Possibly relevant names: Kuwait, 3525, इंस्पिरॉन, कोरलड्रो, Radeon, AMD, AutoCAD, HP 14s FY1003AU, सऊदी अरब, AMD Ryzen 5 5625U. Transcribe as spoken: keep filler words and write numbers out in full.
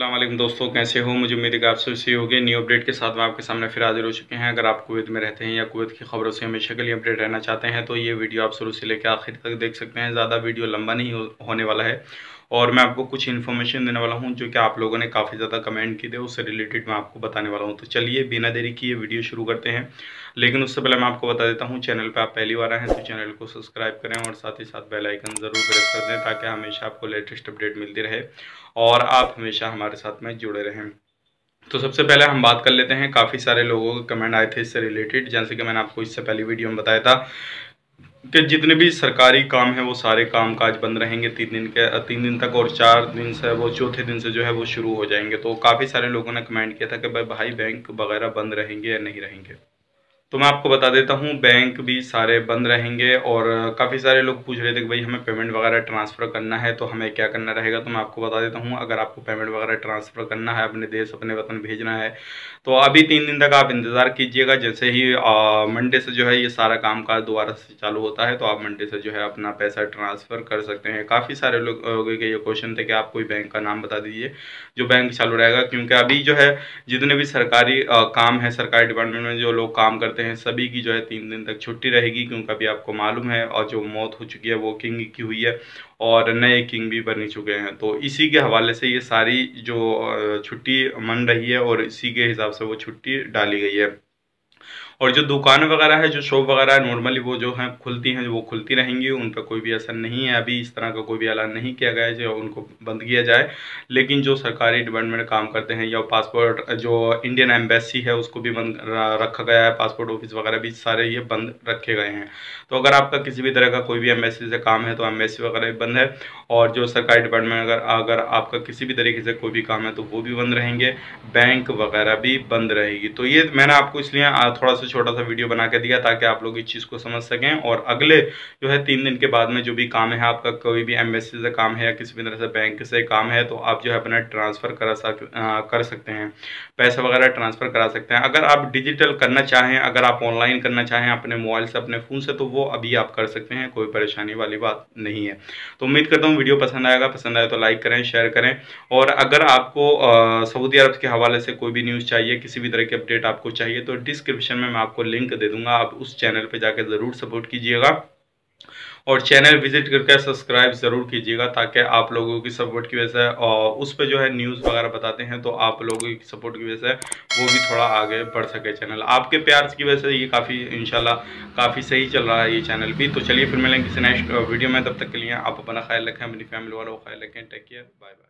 अस्सलाम वालेकुम दोस्तों, कैसे हो? मुझे उम्मीद है कि आप सब सही होंगे। न्यू अपडेट के साथ में आपके सामने फिर हाजिर हो चुके हैं। अगर आप कुवैत में रहते हैं या कुवैत की खबरों से हमेशा के लिए अपडेट रहना चाहते हैं तो ये वीडियो आप शुरू से लेकर आखिर तक देख सकते हैं। ज़्यादा वीडियो लंबा नहीं हो, होने वाला है और मैं आपको कुछ इन्फॉर्मेशन देने वाला हूँ जो कि आप लोगों ने काफ़ी ज़्यादा कमेंट किए थे, उससे रिलेटेड मैं आपको बताने वाला हूँ। तो चलिए बिना देरी किए वीडियो शुरू करते हैं, लेकिन उससे पहले मैं आपको बता देता हूँ चैनल पर आप पहली बार आए हैं तो चैनल को सब्सक्राइब करें और साथ ही साथ बेल आइकन ज़रूर प्रेस कर दें ताकि हमेशा आपको लेटेस्ट अपडेट मिलती रहे और आप हमेशा हमारे साथ में जुड़े रहें। तो सबसे पहले हम बात कर लेते हैं, काफ़ी सारे लोगों के कमेंट आए थे इससे रिलेटेड। जैसे कि मैंने आपको इससे पहले वीडियो में बताया था कि जितने भी सरकारी काम है वो सारे काम काज बंद रहेंगे तीन दिन के तीन दिन तक और चार दिन से वो चौथे दिन से जो है वो शुरू हो जाएंगे। तो काफ़ी सारे लोगों ने कमेंट किया था कि भाई भाई बैंक वगैरह बंद रहेंगे या नहीं रहेंगे। तो मैं आपको बता देता हूँ बैंक भी सारे बंद रहेंगे और काफ़ी सारे लोग पूछ रहे थे कि भाई हमें पेमेंट वगैरह ट्रांसफ़र करना है तो हमें क्या करना रहेगा। तो मैं आपको बता देता हूँ, अगर आपको पेमेंट वगैरह ट्रांसफ़र करना है, अपने देश अपने वतन भेजना है तो अभी तीन दिन तक आप इंतज़ार कीजिएगा। जैसे ही मंडे से जो है ये सारा काम काज दोबारा से चालू होता है तो आप मंडे से जो है अपना पैसा ट्रांसफ़र कर सकते हैं। काफ़ी सारे लोगों के ये क्वेश्चन थे कि आप कोई बैंक का नाम बता दीजिए जो बैंक चालू रहेगा, क्योंकि अभी जो है जितने भी सरकारी काम है, सरकारी डिपार्टमेंट में जो लोग काम करते हैं सभी की जो है तीन दिन तक छुट्टी रहेगी, क्योंकि अभी आपको मालूम है और जो मौत हो चुकी है वो किंग की हुई है और नए किंग भी बन चुके हैं। तो इसी के हवाले से ये सारी जो छुट्टी मन रही है और इसी के हिसाब से वो छुट्टी डाली गई है। और जो दुकान वगैरह है, जो शॉप वगैरह है, नॉर्मली वो जो हैं खुलती हैं वो खुलती रहेंगी, उन पर कोई भी असर नहीं है। अभी इस तरह का कोई भी ऐलान नहीं किया गया है जो उनको बंद किया जाए, लेकिन जो सरकारी डिपार्टमेंट में काम करते हैं या पासपोर्ट जो इंडियन एम्बेसी है उसको भी बंद रखा गया है, पासपोर्ट ऑफिस वगैरह भी सारे ये बंद रखे गए हैं। तो अगर आपका किसी भी तरह का कोई भी एम्बेसी से काम है तो एम्बेसी वगैरह भी बंद है और जो सरकारी डिपार्टमेंट अगर अगर आपका किसी भी तरीके से कोई भी काम है तो वो भी बंद रहेंगे, बैंक वगैरह भी बंद रहेगी। तो ये मैंने आपको इसलिए थोड़ा सा छोटा सा वीडियो बना के दिया ताकि आप लोग इस चीज़ को समझ सकें और अगले जो है तीन दिन के बाद में जो भी काम है आपका, कोई भी एम्बेसी से काम है या किसी भी तरह से बैंक से काम है तो आप जो है अपना ट्रांसफ़र करा सक कर सकते हैं, पैसा वगैरह ट्रांसफ़र करा सकते हैं। अगर आप डिजिटल करना चाहें, अगर आप ऑनलाइन करना चाहें अपने मोबाइल से, अपने फ़ोन से, तो वो अभी आप कर सकते हैं, कोई परेशानी वाली बात नहीं है। तो उम्मीद करता हूँ वीडियो पसंद आएगा, पसंद आए तो लाइक करें, शेयर करें। और अगर आपको सऊदी अरब के हवाले से कोई भी न्यूज़ चाहिए, किसी भी तरह की अपडेट आपको चाहिए तो डिस्क्रिप्शन में मैं आपको लिंक दे दूंगा, आप उस चैनल पे जाकर जरूर सपोर्ट कीजिएगा और चैनल विजिट करके सब्सक्राइब ज़रूर कीजिएगा ताकि आप लोगों की सपोर्ट की वजह से और उस पर जो है न्यूज़ वगैरह बताते हैं तो आप लोगों की सपोर्ट की वजह से वो भी थोड़ा आगे बढ़ सके चैनल। आपके प्यार की वजह से ये काफ़ी इंशाल्लाह काफ़ी सही चल रहा है ये चैनल भी। तो चलिए फिर मिलेंगे किसी नेक्स्ट वीडियो में, तब तक के लिए आप अपना ख्याल रखें, अपनी फैमिली वालों का ख्याल रखें। Take care, bye bye.